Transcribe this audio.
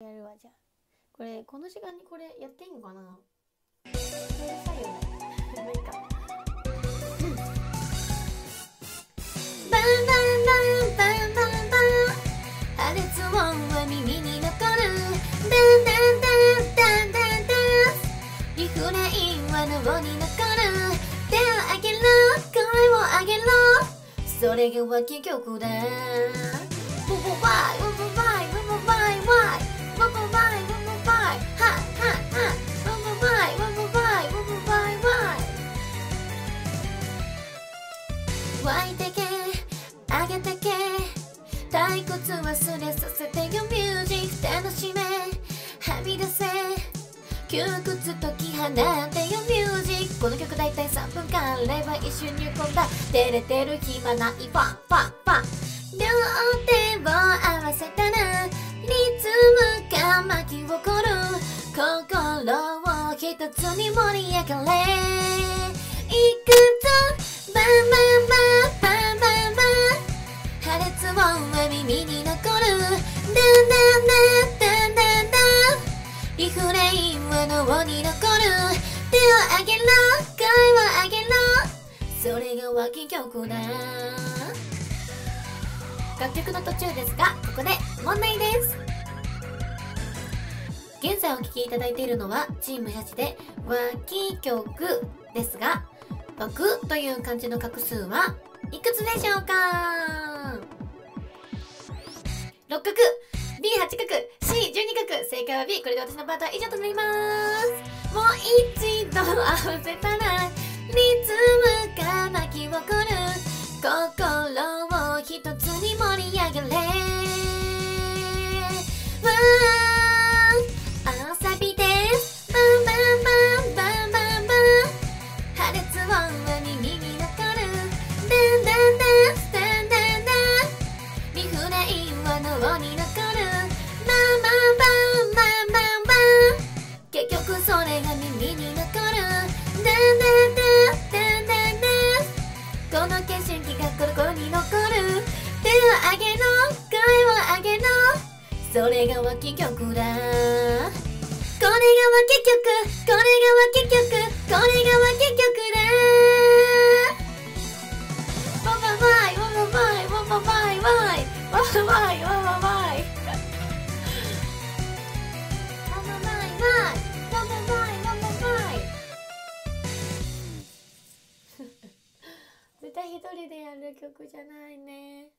やるわ。じゃあこれこの時間にこれやっていいのかな。うるさいよね。まあいいか。バンバンバンバンバンバン、破裂音は耳に残る。ダンダンダンダンダンダン、リフレインは脳に残る。手をあげろ、声をあげろ、それがわけ曲だ。ブブバイブブバイブブバイワイワンボバイワンボバイハッハッハッ、ワンボバイワンボバイワンボバイワイ。湧いてけあげてけ、退屈忘れさせてよ。ミュージック楽しめ、はみ出せ窮屈解き放ってよ。ミュージックこの曲大体3分間、ライブは一瞬入魂だ。照れてる暇ない、パンパンパン、両手を合わせたらリズムが巻き起こる。心を一つに盛り上がれ、いくぞ。バンバンバンバンバンバン、破裂音は耳に残る。ダンダンダンダンダンダン、リフレインは脳に残る。手をあげろ、声をあげろ、それが脇曲だ。楽曲の途中ですが、ここで問題です。現在お聴きいただいているのはチームシャチで「脇曲」ですが、「枠」という漢字の画数はいくつでしょうか。6画 B8 画 C12 画、正解は B。 これで私のパートは以上となります。もう一度合わせたらリズムが巻き起こる。心を一つに盛り上げれ、わー、あさびです。バンバンバンバンバンバン、破裂音は耳に残る。ダンダンダンスダンダンダン、リフレインは脳に残る。バンバンバンバンバンバン、結局それが耳に残る。ダンダンダン、この景色が心に残る。手をあげろ、声をあげろ、それが脇曲だ。これが脇曲、これが脇曲、これが脇曲だ。ワンババイワンババイワンババイワイワンババイワンババイワンババイワイワンババイワンババイ。絶対一人でやる曲じゃないね。